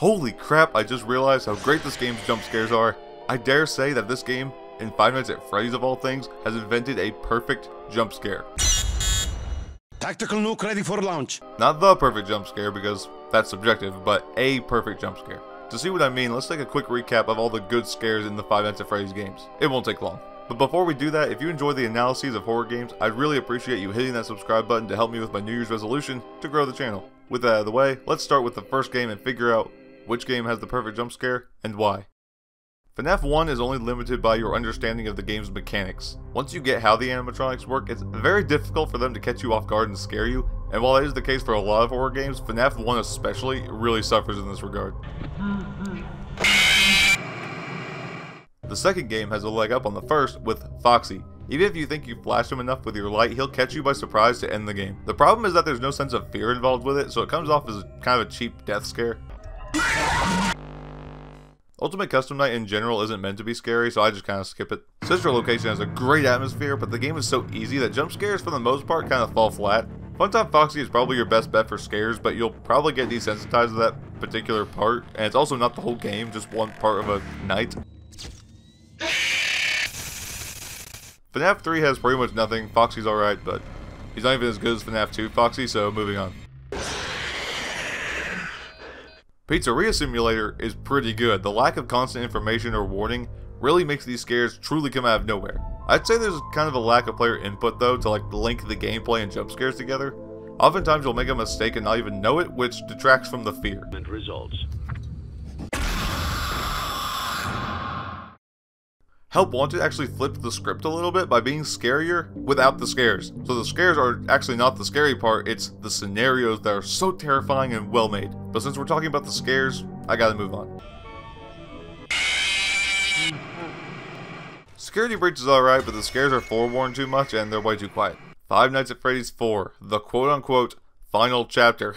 Holy crap, I just realized how great this game's jump scares are. I dare say that this game, in Five Nights at Freddy's of all things, has invented a perfect jump scare. Tactical Nuke ready for launch. Not the perfect jump scare, because that's subjective, but a perfect jump scare. To see what I mean, let's take a quick recap of all the good scares in the Five Nights at Freddy's games. It won't take long. But before we do that, if you enjoy the analyses of horror games, I'd really appreciate you hitting that subscribe button to help me with my New Year's resolution to grow the channel. With that out of the way, let's start with the first game and figure out which game has the perfect jump scare and why. FNAF 1 is only limited by your understanding of the game's mechanics. Once you get how the animatronics work, it's very difficult for them to catch you off guard and scare you, and while that is the case for a lot of horror games, FNAF 1 especially really suffers in this regard. The second game has a leg up on the first with Foxy. Even if you think you flash him enough with your light, he'll catch you by surprise to end the game. The problem is that there's no sense of fear involved with it, so it comes off as kind of a cheap death scare. Ultimate Custom Night in general isn't meant to be scary, so I just kind of skip it. Sister Location has a great atmosphere, but the game is so easy that jump scares for the most part kind of fall flat. Funtime Foxy is probably your best bet for scares, but you'll probably get desensitized to that particular part, and it's also not the whole game, just one part of a night. FNAF 3 has pretty much nothing. Foxy's alright, but he's not even as good as FNAF 2 Foxy, so moving on. Pizzeria Simulator is pretty good. The lack of constant information or warning really makes these scares truly come out of nowhere. I'd say there's kind of a lack of player input though to like link the gameplay and jump scares together. Oftentimes you'll make a mistake and not even know it, which detracts from the fear. End results. Help Wanted actually flipped the script a little bit by being scarier without the scares. So the scares are actually not the scary part, it's the scenarios that are so terrifying and well made. But since we're talking about the scares, I gotta move on. Security Breach is alright, but the scares are forewarned too much and they're way too quiet. Five Nights at Freddy's 4, the quote-unquote final chapter.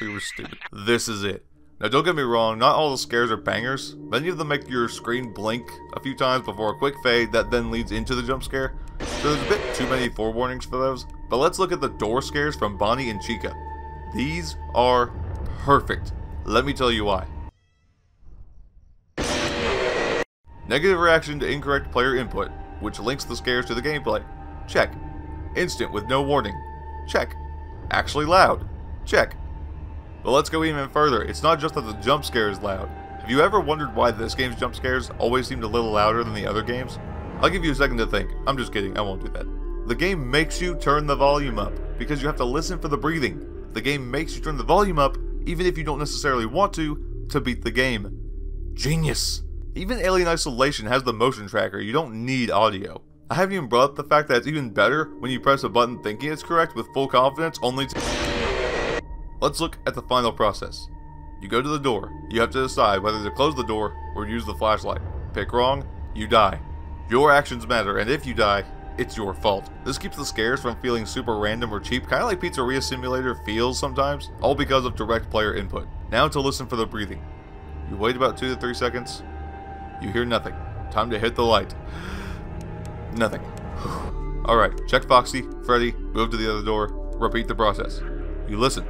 We were stupid. This is it. Now don't get me wrong, not all the scares are bangers. Many of them make your screen blink a few times before a quick fade that then leads into the jump scare, so there's a bit too many forewarnings for those. But let's look at the door scares from Bonnie and Chica. These are perfect. Let me tell you why. Negative reaction to incorrect player input, which links the scares to the gameplay. Check. Instant with no warning. Check. Actually loud. Check. But let's go even further, it's not just that the jump scare is loud. Have you ever wondered why this game's jump scares always seemed a little louder than the other games? I'll give you a second to think. I'm just kidding, I won't do that. The game makes you turn the volume up, because you have to listen for the breathing. The game makes you turn the volume up, even if you don't necessarily want to beat the game. Genius! Even Alien Isolation has the motion tracker, you don't need audio. I haven't even brought up the fact that it's even better when you press a button thinking it's correct with full confidence only to... Let's look at the final process. You go to the door, you have to decide whether to close the door or use the flashlight. Pick wrong, you die. Your actions matter, and if you die, it's your fault. This keeps the scares from feeling super random or cheap, kinda like Pizzeria Simulator feels sometimes, all because of direct player input. Now to listen for the breathing. You wait about 2 to 3 seconds, you hear nothing. Time to hit the light. Nothing. Alright, check Foxy, Freddy, move to the other door, repeat the process. You listen.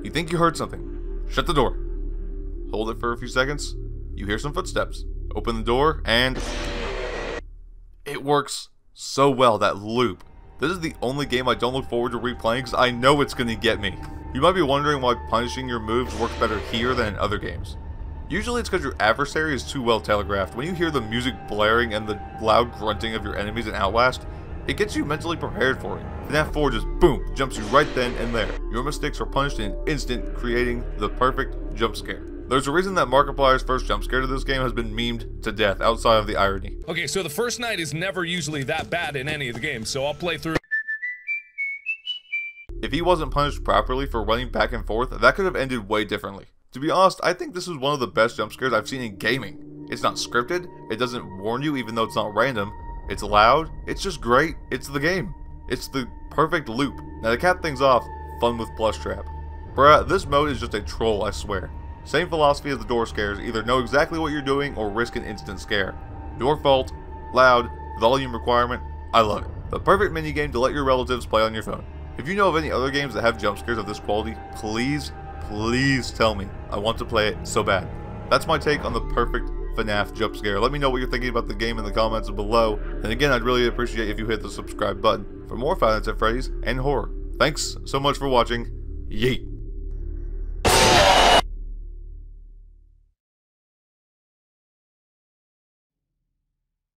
You think you heard something. Shut the door. Hold it for a few seconds. You hear some footsteps. Open the door and... It works so well, that loop. This is the only game I don't look forward to replaying because I know it's going to get me. You might be wondering why punishing your moves works better here than in other games. Usually it's because your adversary is too well telegraphed. When you hear the music blaring and the loud grunting of your enemies in Outlast, it gets you mentally prepared for it. FNAF 4 just boom, jumps you right then and there. Your mistakes are punished in an instant, creating the perfect jump scare. There's a reason that Markiplier's first jump scare to this game has been memed to death outside of the irony. Okay, so the first night is never usually that bad in any of the games, so I'll play through. If he wasn't punished properly for running back and forth, that could have ended way differently. To be honest, I think this is one of the best jump scares I've seen in gaming. It's not scripted, it doesn't warn you even though it's not random, it's loud, it's just great, it's the game. It's the perfect loop. Now to cap things off, fun with plush trap. Bruh, this mode is just a troll, I swear. Same philosophy as the door scares, either know exactly what you're doing or risk an instant scare. Your fault, loud, volume requirement, I love it. The perfect minigame to let your relatives play on your phone. If you know of any other games that have jump scares of this quality, please Please tell me. I want to play it so bad. That's my take on the perfect FNAF jump scare. Let me know what you're thinking about the game in the comments below. And again, I'd really appreciate if you hit the subscribe button for more Five Nights at Freddy's and horror. Thanks so much for watching. Yeet.